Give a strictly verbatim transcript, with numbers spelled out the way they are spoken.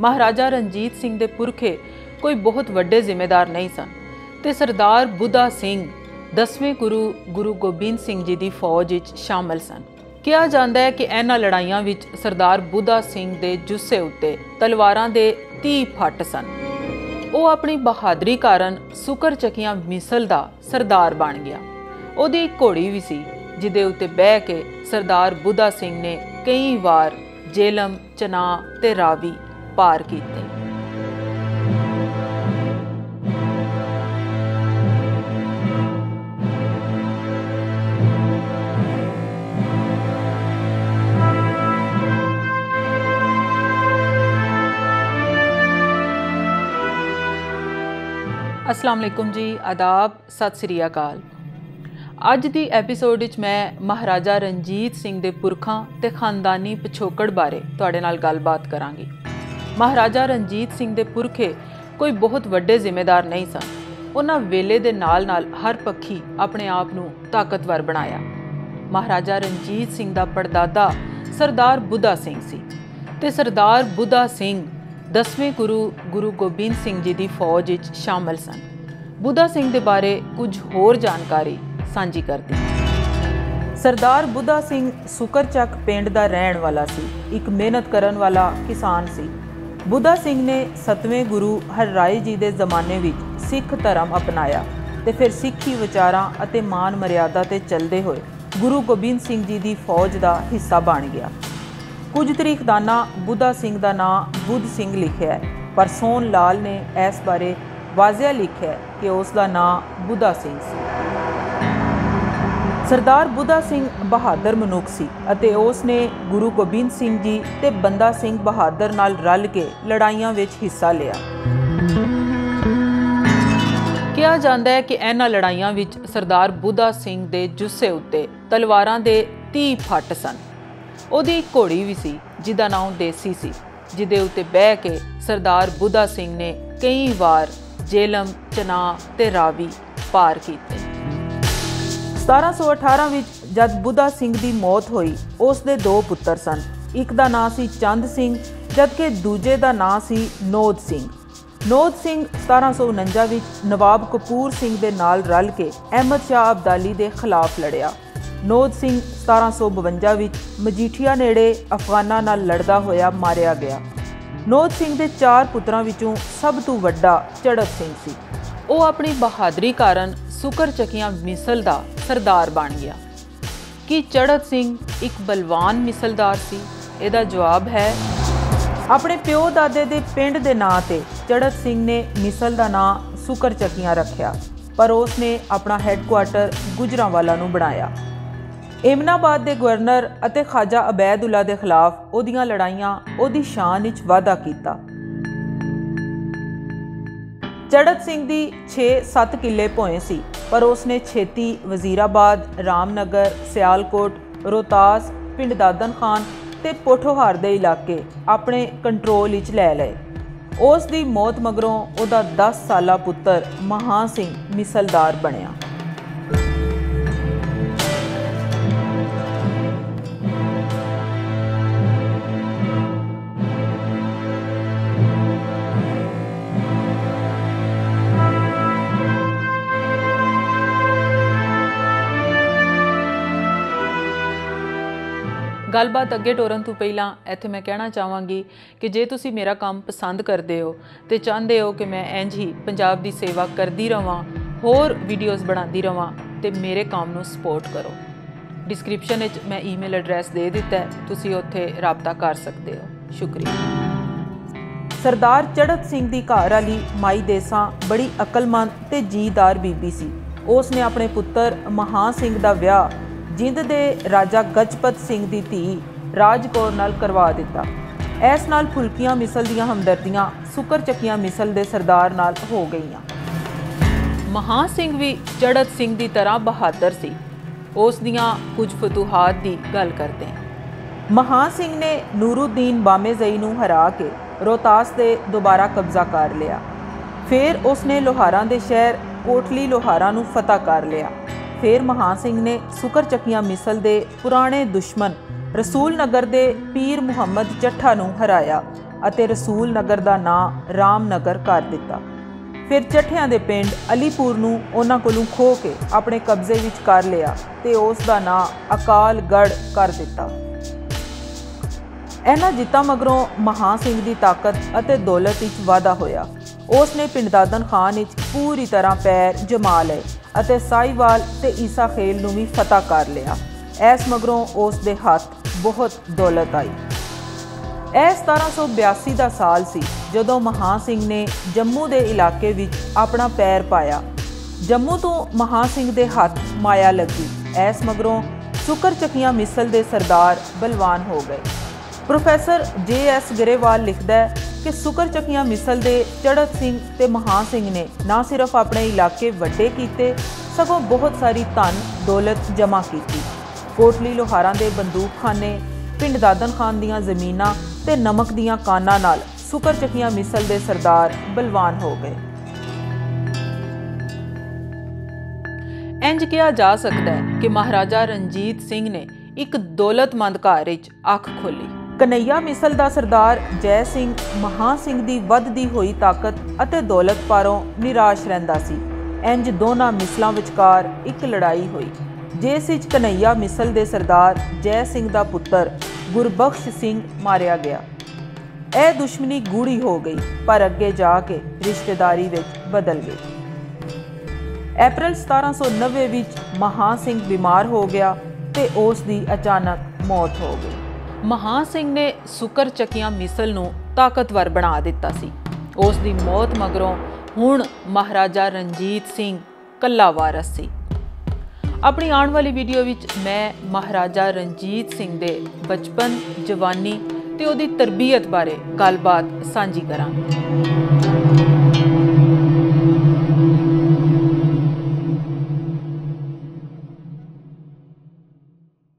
महाराजा रणजीत सिंह दे पुरखे कोई बहुत वड्डे जिम्मेदार नहीं सन ते सरदार बुद्धा सिंह दसवें गुरु गुरु गोबिंद सिंह जी की फौज विच शामिल सन। कहा जाता है कि इन्हां लड़ाइयां विच सरदार बुद्धा सिंह दे जुस्से उत्ते तलवारां दे तीह फट सन। वो अपनी बहादुरी कारण सुकरचकिया मिसल का सरदार बन गया। उहदी एक घोड़ी भी सी जिहदे उत्ते बह के सरदार बुद्धा सिंह ने कई बार जेलम, चना ते रावी पार कीते। अस्सलाम वालेकुम जी, आदाब, सत श्री अकाल। अज दी एपीसोड विच मैं महाराजा रणजीत सिंह दे पुरखां ते खानदानी पिछोकड़ बारे तुहाडे नाल गलबात करांगी। महाराजा रणजीत सिंह दे पुरखे कोई बहुत वड्डे जिम्मेदार नहीं सन। उन्हां वेले दे नाल नाल हर पक्षी अपने आप नूं ताकतवर बनाया। महाराजा रणजीत सिंह दा परदादा सरदार बुद्धा सिंह सी ते सरदार बुद्धा सिंह दसवें गुरु गुरु गोबिंद सिंह जी दी फौज विच शामिल सन। बुद्धा सिंह दे बारे कुछ होर जानकारी सांझी करती। सरदार बुद्धा सिंह सुकरचक पिंड दा रहण वाला सी, एक मेहनत करन वाला किसान सी। बुद्धा सिंह ने सतवें गुरु हर राय जी दे जमाने विच सिख धर्म अपनाया ते फिर सिखी विचारां अते मान मर्यादा ते चलदे होए गुरु गोबिंद सिंह जी दी फौज दा हिस्सा बन गया। कुछ तारीखदाना बुद्धा सिंह दा नां बुद्ध सिंह लिखिआ है, पर सोन लाल ने इस बारे वाजिया लिखिआ है कि उस दा नां बुद्धा सिंह सी। सरदार बुद्धा सिंह बहादुर मनुख सी अते उसने गुरु गोबिंद सिंह जी ते बंदा सिंह बहादुर नाल रल के लड़ाइयां विच हिस्सा लिया। कहा जाता है कि इन्हां लड़ाइयां विच सरदार बुद्धा सिंह दे जुस्से उत्ते तलवारां दे तीह फट सन। उहदी एक घोड़ी भी सी जिहदा नाम देसी सी, जिहदे उत्ते बह के सरदार बुद्धा सिंह ने कई बार जेलम, चना ते रावी पार कीते। सतारा सौ अठारह में जब बुद्धा सिंह की मौत हुई उसके दो पुत्र सन। एक का नाम सी चंद सिंह जबकि दूजे का नाम सी नोद सिंह। नोद सिंह सतारा सौ उनंजा में नवाब कपूर सिंह के नाल रल के अहमद शाह अब्दाली के खिलाफ लड़िया। नोद सिंह सतारा सौ बवंजा में मजीठिया नेड़े अफगाना नाल लड़दा होया मारिया गया। नोद सिंह के चार पुत्रां विचों सब तो वड्डा चरत सिंह सी। वो अपनी बहादुरी कारण सुकरचकिया मिसल का सरदार बन गया। कि चरत सिंह एक बलवान मिसलदार सी, एदा जवाब है अपने प्यो दादे दे पिंड दे नां ते चरत सिंह ने मिसल दा नां सुकरचकिया रखिया, पर उसने अपना हैडकुआटर गुजरांवाला नूं बनाया। एमनाबाद के गवर्नर अते खाजा अबैदुल्ला के खिलाफ ओदियां लड़ाइयां ओदी शान विच वाधा कीता। चरत सिंह दी छे सत्त किले भोए सी, पर उसने छेती वजीराबाद, रामनगर, सियालकोट, रोहतास, पिंड दादन खान ते पोठोहार दे इलाके अपने कंट्रोल विच लै लए। उस दी मौत मगरों उहदा दस साला पुत्र महा सिंह मिसलदार बनिया। गलबात अगे टोरन तो पहला इत्थे मैं कहना चाहवांगी कि जे तुसी मेरा काम पसंद करते हो तो चाहते हो कि मैं इंज ही पंजाब की सेवा करती रहां, होर वीडियोज़ बनाती रहां, तो मेरे काम नूं सपोर्ट करो। डिस्क्रिप्शन विच मैं ईमेल एड्रैस दे दिता है, तुसी उत्थे राबता कर सकते हो। शुक्रिया। सरदार चरत सिंह दी घर वाली माई देसां बड़ी अकलमंद ते जीदार बीबी सी। उसने अपने पुत्र महा सिंह दा विआह जिंद दे राजा गजपत सिंह दी धी राजकौर नाल करवा दिता। इस नाल फुलकिया मिसल दीयां हमदर्दियां सुकरचकिया मिसल दे सरदार नाल हो गईयां। महा सिंह भी चरत सिंह दी तरह बहादुर सी। उस दीयां कुछ फतूहात दी गल करते हैं। महा सिंह ने नूरुद्दीन बामेज़ई नूं हरा के रोहतास दे दोबारा कब्जा कर लिया। फिर उसने लोहारा दे शहर कोटली लोहारा नूं फतह कर लिया। फिर महा सिंह ने सुकरचकिया मिसल दे पुराने दुश्मन रसूल नगर दे पीर मुहम्मद चट्ठा नूं हराया ਅਤੇ रसूल नगर का नाँ रामनगर कर दिता। फिर चट्ठिया के पिंड अलीपुर नूं उन्हां कोलों खो के अपने कब्जे विच कर लिया ते उस दा नाँ अकालगढ़ कर दिता। इन्हां जितां मगरों महा सिंह की ताकत अते दौलत विच वाधा होया। उसने पिंड दादन खान विच पूरी तरह पैर जमा लए अते साईवाल ते ईसा खेल नूं भी फतह कर लिया। इस मगरों उस दे हाथ बहुत दौलत आई। यह सतारह सौ बयासी का साल सी जदों महा सिंह ने जम्मू के इलाके विच अपना पैर पाया। जम्मू तो महा सिंह के हाथ माया लगी। इस मगरों सुकरचकिया मिसल के सरदार बलवान हो गए। प्रोफेसर जे एस गिरेवाल लिखदा है कि सुकरचकिया मिसल के चरत सिंह ते महा सिंह ने ना सिर्फ अपने इलाके वड्डे कीते सगों बहुत सारी धन दौलत जमा की। कोटली लोहारा के बंदूकखाने पिंड दादन खान दीयां जमीनां ते नमक दीयां कानां नाल सुकरचकिया मिसल के सरदार बलवान हो गए। इंज कहा जा सकता है कि महाराजा रणजीत सिंह ने एक दौलतमंद घर विच अख खोली। कन्हैया मिसल का सरदार जय सिंह महा सिंह की वधदी हुई ताकत अते दौलत पारों निराश रहिंदा सी। इंज दोनों मिसलों विचकार एक लड़ाई हुई जिस विच कन्हैया मिसल के सरदार जय सिंह का पुत्र गुरबख्श सिंह मारिया गया। यह दुश्मनी गूढ़ी हो गई पर अगे जाके रिश्तेदारी विच बदल गई। अप्रैल सतारह सौ नब्बे विच महा सिंह बीमार हो गया ते उस दी अचानक मौत हो गई। महा सिंह ने सुकरचकिया मिसल नूं ताकतवर बना दिता सी। उस दी मौत मगरों हुण महाराजा रणजीत सिंह कल्ला वारस सी। अपनी आने वाली वीडियो विच मैं महाराजा रणजीत सिंह दे बचपन जवानी ते उहदी तरबियत बारे गलबात सांझी करांगी।